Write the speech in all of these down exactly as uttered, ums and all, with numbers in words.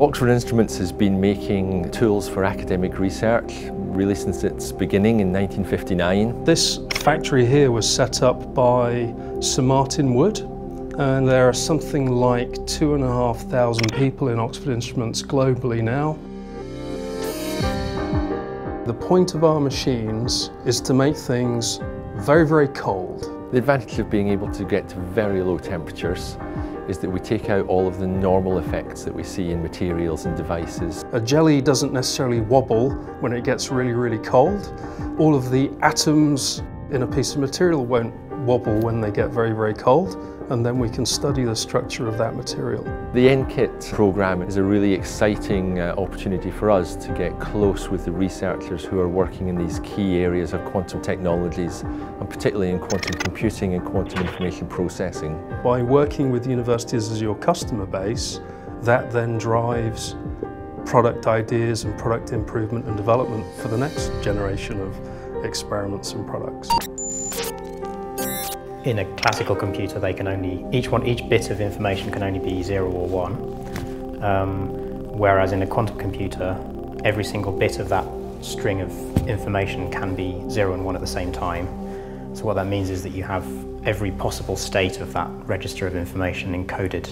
Oxford Instruments has been making tools for academic research really since its beginning in nineteen fifty-nine. This factory here was set up by Sir Martin Wood, and there are something like two and a half thousand people in Oxford Instruments globally now. The point of our machines is to make things very, very cold. The advantage of being able to get to very low temperatures is that we take out all of the normal effects that we see in materials and devices. A jelly doesn't necessarily wobble when it gets really, really cold. All of the atoms in a piece of material won't wobble when they get very, very cold, and then we can study the structure of that material. The N Q I T programme is a really exciting uh, opportunity for us to get close with the researchers who are working in these key areas of quantum technologies, and particularly in quantum computing and quantum information processing. By working with universities as your customer base, that then drives product ideas and product improvement and development for the next generation of experiments and products. In a classical computer, they can only, each one, each bit of information can only be zero or one. Um, whereas in a quantum computer, every single bit of that string of information can be zero and one at the same time. So what that means is that you have every possible state of that register of information encoded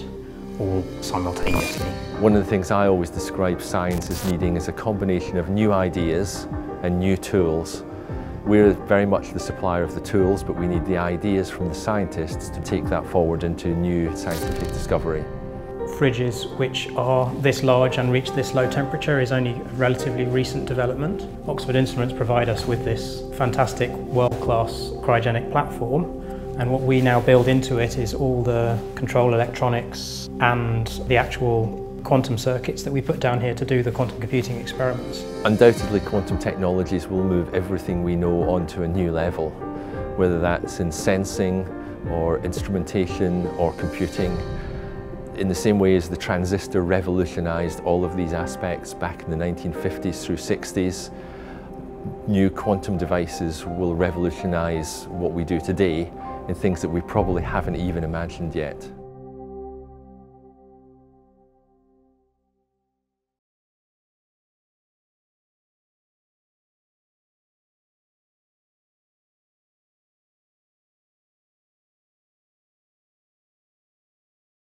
all simultaneously. One of the things I always describe science as needing is a combination of new ideas and new tools. We're very much the supplier of the tools, but we need the ideas from the scientists to take that forward into new scientific discovery. Fridges which are this large and reach this low temperature is only a relatively recent development. Oxford Instruments provide us with this fantastic world-class cryogenic platform, and what we now build into it is all the control electronics and the actual quantum circuits that we put down here to do the quantum computing experiments. Undoubtedly, quantum technologies will move everything we know onto a new level, whether that's in sensing or instrumentation or computing, in the same way as the transistor revolutionised all of these aspects back in the nineteen fifties through sixties. New quantum devices will revolutionise what we do today in things that we probably haven't even imagined yet.